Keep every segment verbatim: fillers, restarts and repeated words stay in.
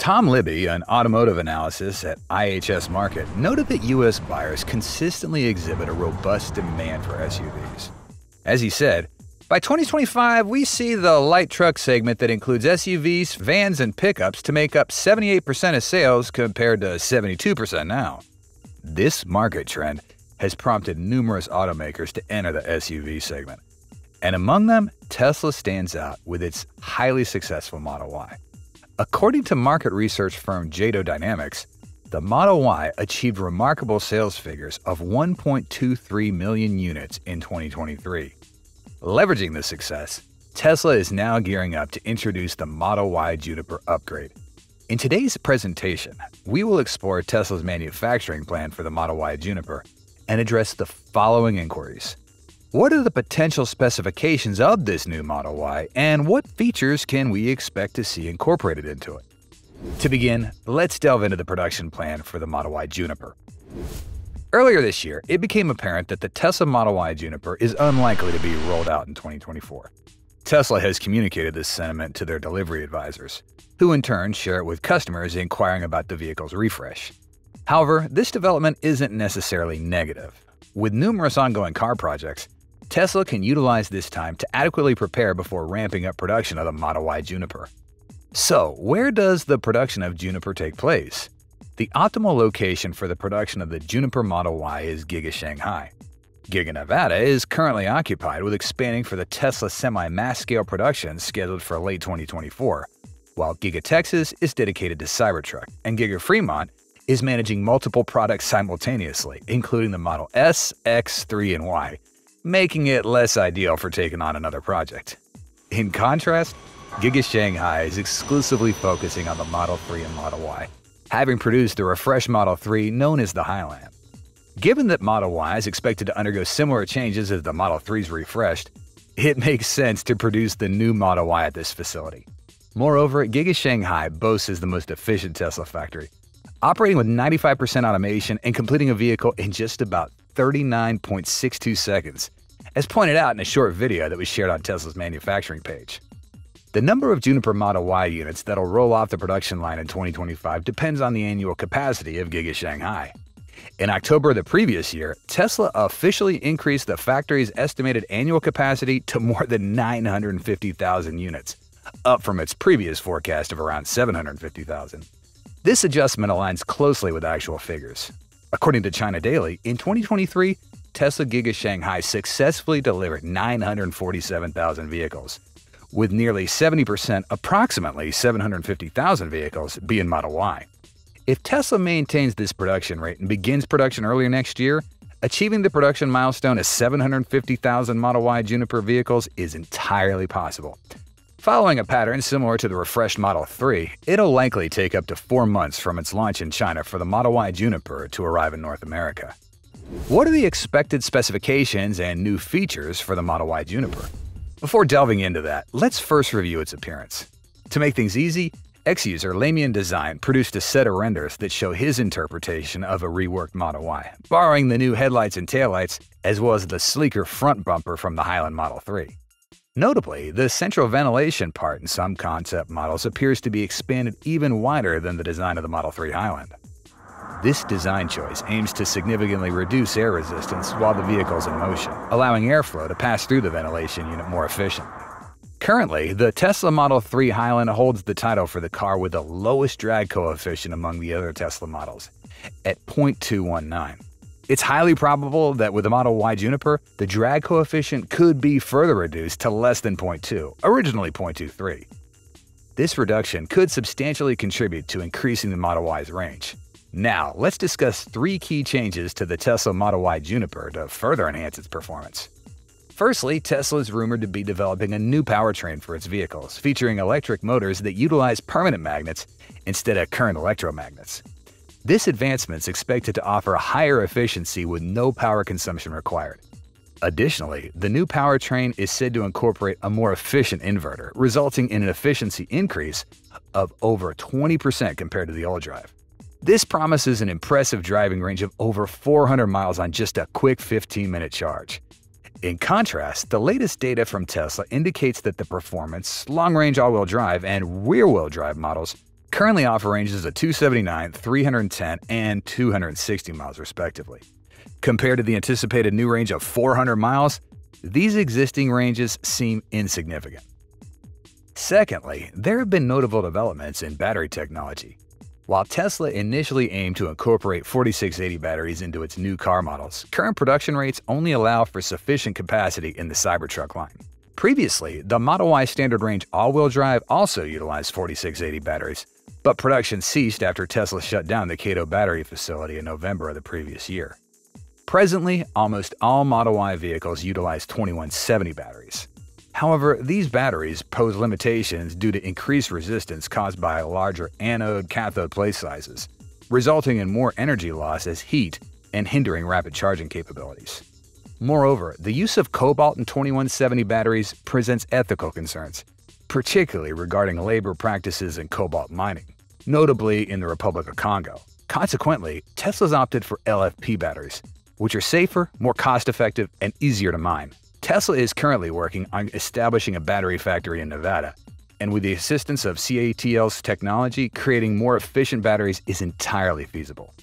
Tom Libby, an automotive analyst at I H S Markit, noted that U S buyers consistently exhibit a robust demand for S U Vs. As he said, by twenty twenty-five, we see the light truck segment that includes S U Vs, vans, and pickups to make up seventy-eight percent of sales compared to seventy-two percent now. This market trend has prompted numerous automakers to enter the S U V segment. And among them, Tesla stands out with its highly successful Model Y. According to market research firm Jado Dynamics, the Model Y achieved remarkable sales figures of one point two three million units in twenty twenty-three. Leveraging this success, Tesla is now gearing up to introduce the Model Y Juniper upgrade. In today's presentation, we will explore Tesla's manufacturing plan for the Model Y Juniper and address the following inquiries. What are the potential specifications of this new Model Y, and what features can we expect to see incorporated into it? To begin, let's delve into the production plan for the Model Y Juniper. Earlier this year, it became apparent that the Tesla Model Y Juniper is unlikely to be rolled out in twenty twenty-four. Tesla has communicated this sentiment to their delivery advisors, who in turn share it with customers inquiring about the vehicle's refresh. However, this development isn't necessarily negative. With numerous ongoing car projects, Tesla can utilize this time to adequately prepare before ramping up production of the Model Y Juniper. So, where does the production of Juniper take place? The optimal location for the production of the Juniper Model Y is Giga Shanghai. Giga Nevada is currently occupied with expanding for the Tesla semi-mass scale production scheduled for late twenty twenty-four, while Giga Texas is dedicated to Cybertruck, and Giga Fremont is managing multiple products simultaneously, including the Model S, X, three, and Y, making it less ideal for taking on another project. In contrast, Giga Shanghai is exclusively focusing on the Model three and Model Y, having produced the refreshed Model three known as the Highland. Given that Model Y is expected to undergo similar changes as the Model three is refreshed, it makes sense to produce the new Model Y at this facility. Moreover, Giga Shanghai boasts as the most efficient Tesla factory, operating with ninety-five percent automation and completing a vehicle in just about thirty-nine point six two seconds, as pointed out in a short video that was shared on Tesla's manufacturing page. The number of Juniper Model Y units that'll roll off the production line in twenty twenty-five depends on the annual capacity of Giga Shanghai. In October of the previous year, Tesla officially increased the factory's estimated annual capacity to more than nine hundred fifty thousand units, up from its previous forecast of around seven hundred fifty thousand. This adjustment aligns closely with actual figures. According to China Daily, in twenty twenty-three, Tesla Giga Shanghai successfully delivered nine hundred forty-seven thousand vehicles, with nearly seventy percent, approximately seven hundred fifty thousand vehicles, being Model Y. If Tesla maintains this production rate and begins production earlier next year, achieving the production milestone of seven hundred fifty thousand Model Y Juniper vehicles is entirely possible. Following a pattern similar to the refreshed Model three, it'll likely take up to four months from its launch in China for the Model Y Juniper to arrive in North America. What are the expected specifications and new features for the Model Y Juniper? Before delving into that, let's first review its appearance. To make things easy, ex-user Lamian Design produced a set of renders that show his interpretation of a reworked Model Y, borrowing the new headlights and taillights, as well as the sleeker front bumper from the Highland Model three. Notably, the central ventilation part in some concept models appears to be expanded even wider than the design of the Model three Highland. This design choice aims to significantly reduce air resistance while the vehicle is in motion, allowing airflow to pass through the ventilation unit more efficiently. Currently, the Tesla Model three Highland holds the title for the car with the lowest drag coefficient among the other Tesla models, at zero point two one nine. It's highly probable that with the Model Y Juniper, the drag coefficient could be further reduced to less than zero point two, originally zero point two three. This reduction could substantially contribute to increasing the Model Y's range. Now, let's discuss three key changes to the Tesla Model Y Juniper to further enhance its performance. Firstly, Tesla is rumored to be developing a new powertrain for its vehicles, featuring electric motors that utilize permanent magnets instead of current electromagnets. This advancement is expected to offer a higher efficiency with no power consumption required. Additionally, the new powertrain is said to incorporate a more efficient inverter, resulting in an efficiency increase of over twenty percent compared to the old drive. This promises an impressive driving range of over four hundred miles on just a quick fifteen minute charge. In contrast, the latest data from Tesla indicates that the performance, long-range all-wheel drive, and rear-wheel drive models Currently offer ranges of two seventy-nine, three ten, and two sixty miles respectively. Compared to the anticipated new range of four hundred miles, these existing ranges seem insignificant. Secondly, there have been notable developments in battery technology. While Tesla initially aimed to incorporate forty-six eighty batteries into its new car models, current production rates only allow for sufficient capacity in the Cybertruck line. Previously, the Model Y standard range all-wheel drive also utilized forty-six eighty batteries, but production ceased after Tesla shut down the Kato battery facility in November of the previous year. Presently, almost all Model Y vehicles utilize twenty-one seventy batteries. However, these batteries pose limitations due to increased resistance caused by larger anode-cathode plate sizes, resulting in more energy loss as heat and hindering rapid charging capabilities. Moreover, the use of cobalt in twenty-one seventy batteries presents ethical concerns, particularly regarding labor practices in cobalt mining, notably in the Republic of Congo. Consequently, Tesla's opted for L F P batteries, which are safer, more cost-effective, and easier to mine. Tesla is currently working on establishing a battery factory in Nevada, and with the assistance of C A T L's technology, creating more efficient batteries is entirely feasible.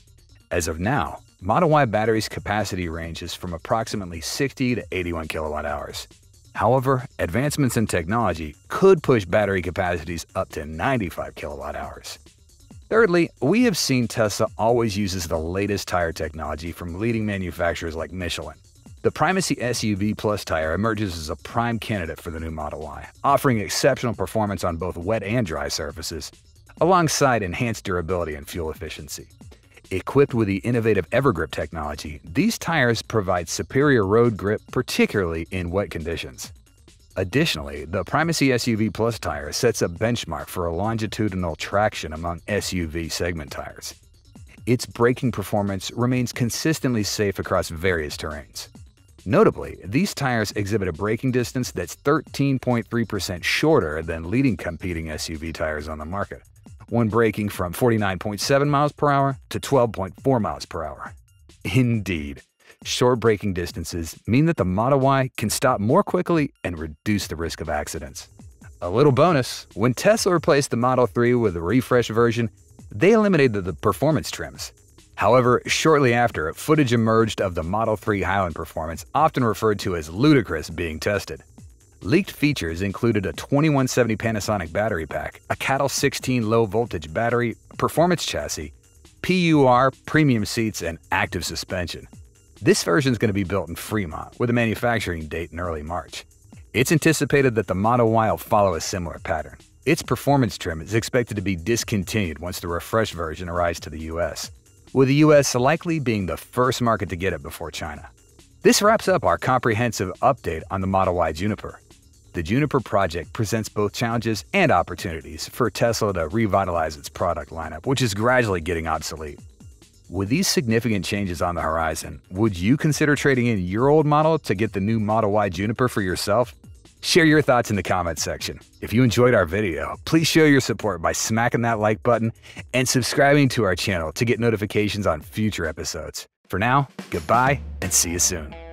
As of now, Model Y batteries' capacity ranges from approximately sixty to eighty-one kilowatt hours. However, advancements in technology could push battery capacities up to ninety-five kilowatt hours. Thirdly, we have seen Tesla always uses the latest tire technology from leading manufacturers like Michelin. The Primacy S U V Plus tire emerges as a prime candidate for the new Model Y, offering exceptional performance on both wet and dry surfaces, alongside enhanced durability and fuel efficiency. Equipped with the innovative EverGrip technology, these tires provide superior road grip, particularly in wet conditions. Additionally, the Primacy S U V Plus tire sets a benchmark for a longitudinal traction among S U V segment tires. Its braking performance remains consistently safe across various terrains. Notably, these tires exhibit a braking distance that's thirteen point three percent shorter than leading competing S U V tires on the market, when braking from forty-nine point seven miles per hour to twelve point four miles per hour. Indeed, short braking distances mean that the Model Y can stop more quickly and reduce the risk of accidents. A little bonus, when Tesla replaced the Model three with a refresh version, they eliminated the performance trims. However, shortly after, footage emerged of the Model three Highland performance, often referred to as ludicrous, being tested. Leaked features included a twenty-one seventy Panasonic battery pack, a C A T L sixteen low-voltage battery, performance chassis, P U R, premium seats, and active suspension. This version is going to be built in Fremont, with a manufacturing date in early March. It's anticipated that the Model Y will follow a similar pattern. Its performance trim is expected to be discontinued once the refreshed version arrives to the U S, with the U S likely being the first market to get it before China. This wraps up our comprehensive update on the Model Y Juniper. The Juniper project presents both challenges and opportunities for Tesla to revitalize its product lineup, which is gradually getting obsolete. With these significant changes on the horizon, would you consider trading in your old model to get the new Model Y Juniper for yourself? Share your thoughts in the comments section. If you enjoyed our video, please show your support by smacking that like button and subscribing to our channel to get notifications on future episodes. For now, goodbye and see you soon.